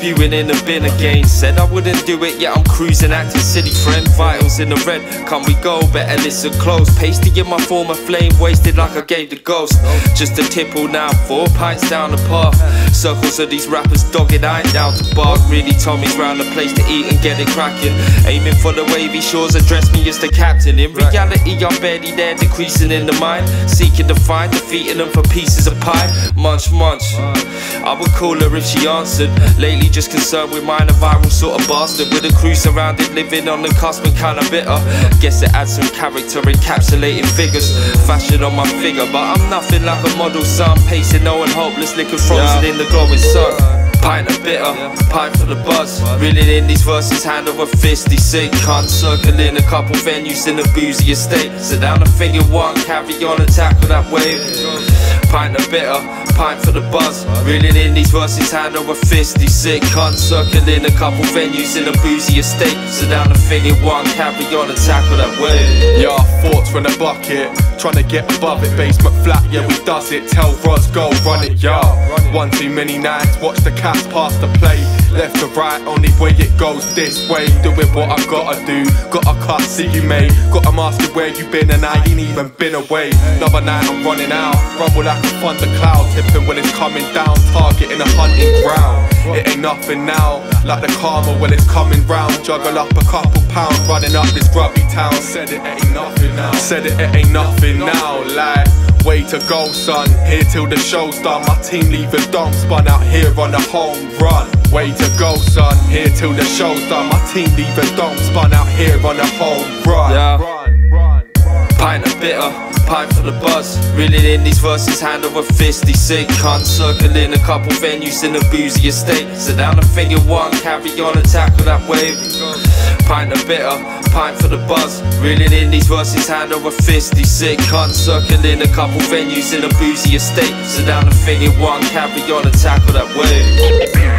spewing in the bin again. Said I wouldn't do it, yet I'm cruising active city friend. Vitals in the red, can't we go? Better listen close. Pasty in my former flame, wasted like I gave the ghost. Just a tipple now, 4 pints down the path. Circles of these rappers dogged, I ain't down to bark. Really Tommy's round the place to eat and get it cracking. Aiming for the wavy shores, address me as the captain. In reality, I'm barely there, decreasing in the mind. Seeking to find, defeating them for pieces of pie. Munch, munch. I would call her if she answered. Lately just concerned with mine, a viral sort of bastard. With a crew surrounded, living on the cusp and kinda bitter. Guess it adds some character, encapsulating figures. Fashion on my figure, but I'm nothing like a model, son. Pacing low and hopeless, liquor frozen in the glowing sun. Pint of bitter, pint for the buzz. Reeling in these verses, hand over fist, these sick cunts. Circling a couple venues in a boozy estate. Sit down and figure one, carry on and tackle that wave. Pint of bitter, pint for the buzz. Reeling in these verses, hand over fist, these sick cunts. Circling a couple venues in a boozy estate. Sit down and figure one, carry on and tackle that wave. Yeah, thoughts in a bucket, trying to get above it. Basement flat, yeah, we does it. Tell Roz, go run it, yeah. One too many nights, watch the cat pass the plate, left to right, only way it goes this way. Doing what I gotta do, gotta cut, see you mate. Gotta mask it, where you been, and I ain't even been away. Another night I'm running out, rumble like a thundercloud. Tipping when it's coming down, targeting a hunting ground. It ain't nothing now, like the karma when it's coming round. Juggle up a couple pounds, running up this grubby town. Said it ain't nothing now, said it ain't nothing now, like. Way to go son, here till the show's done. My team leaving dumb spun out here on a home run. Way to go son, here till the show's done. My team leaving dumb spun out here on a home run, Pint of bitter, pint for the buzz. Reeling in these verses, hand over fist, these sick cunts. Circling a couple venues in a boozy estate. Sit down and figure one, carry on and tackle that wave. Pint of bitter, pint for the buzz. Reeling in these verses, hand over fist, these sick cunts. Circling a couple venues in a boozy estate. Sit down and figure one, carry on and tackle that wave.